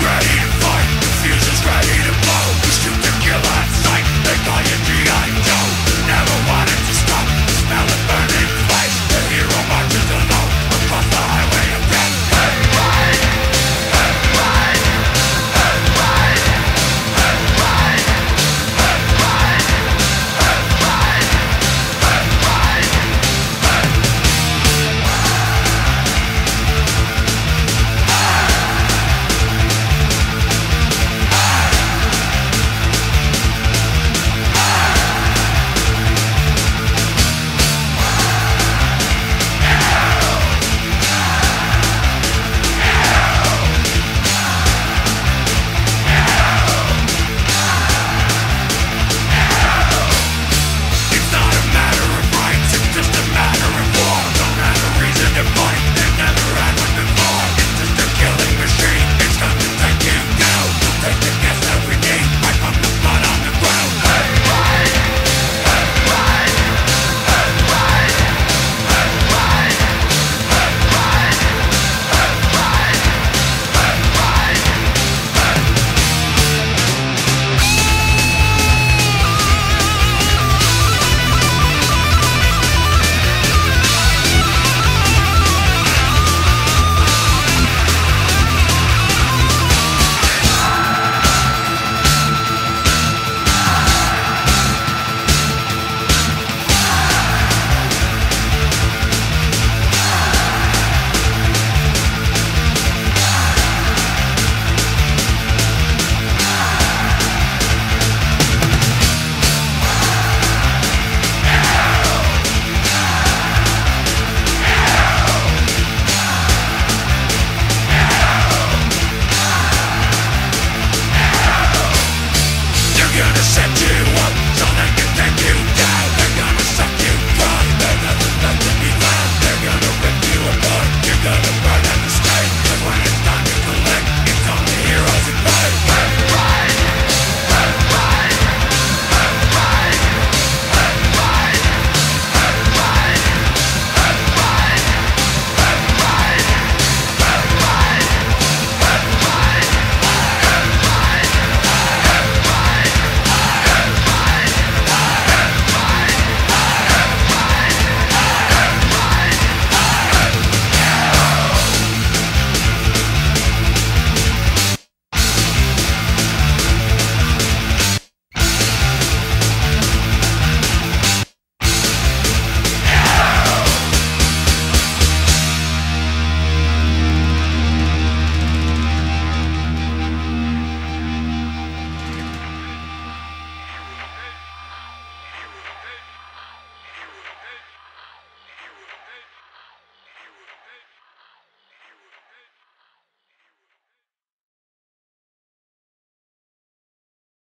ready to fight, the future's ready to blow. The stupid killer think they buy in the eye.